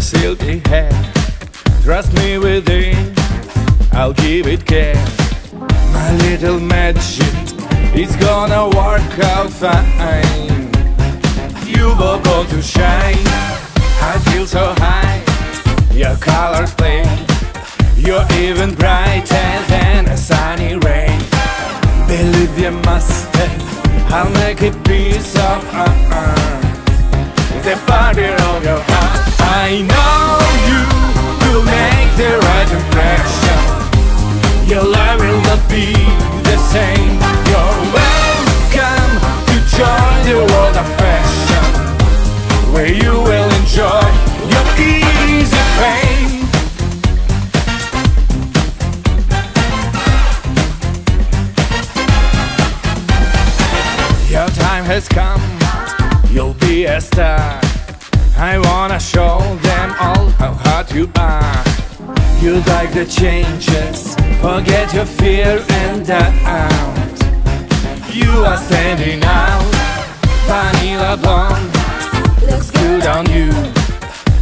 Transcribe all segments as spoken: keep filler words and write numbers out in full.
silky hair. Trust me with it, I'll give it care. My little magic, it's gonna work out fine. You were born to shine, I feel so high. Your colors play, you're even brighter than a sunny ray. Believe you must, I'll make it piece of uh-uh. The power of your heart. I know you will make the right impression. Your life will not be the same. You're welcome to join the world of fashion, where you will enjoy your easy pain. Your time has come, you'll be a star. I wanna show them all how hot you are. You like the changes, forget your fear and doubt. You are standing out, vanilla blonde. Looks good on you,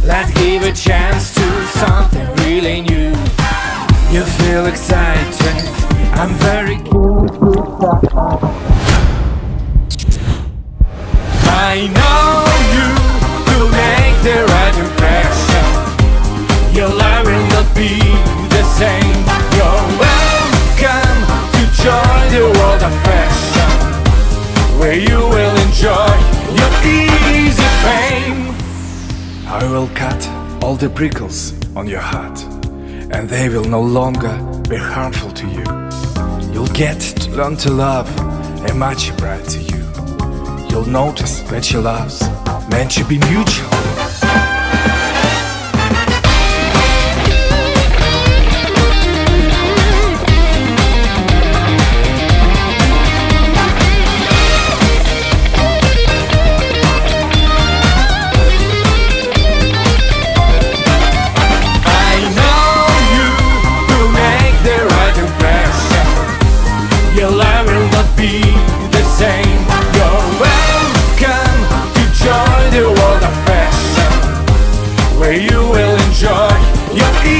let's give a chance to something really new. You feel excited, I'm very cool. I know you will make the right impression. Your life will not be the same. You're welcome to join the world of fashion, where you will enjoy your easy fame. I will cut all the prickles on your heart, and they will no longer be harmful to you. You'll get to learn to love a much brighter you. You'll notice that she loves, meant to be mutual. I know you will make the right impression. Your life will not be the same. The world of fashion, where you will enjoy your evening.